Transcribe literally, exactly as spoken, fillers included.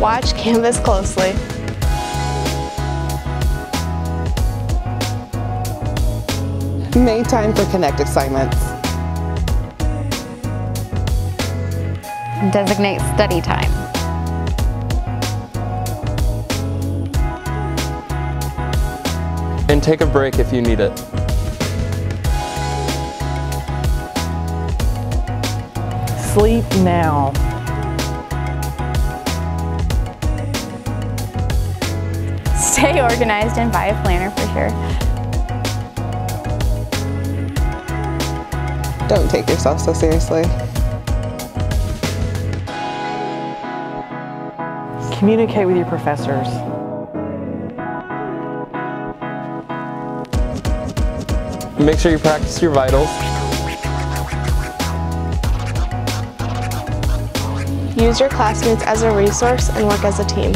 Watch canvas closely. Make time for Connect assignments. Designate study time. And take a break if you need it. Sleep now. Stay organized and buy a planner for sure. Don't take yourself so seriously. Communicate with your professors. Make sure you practice your vitals. Use your classmates as a resource and work as a team.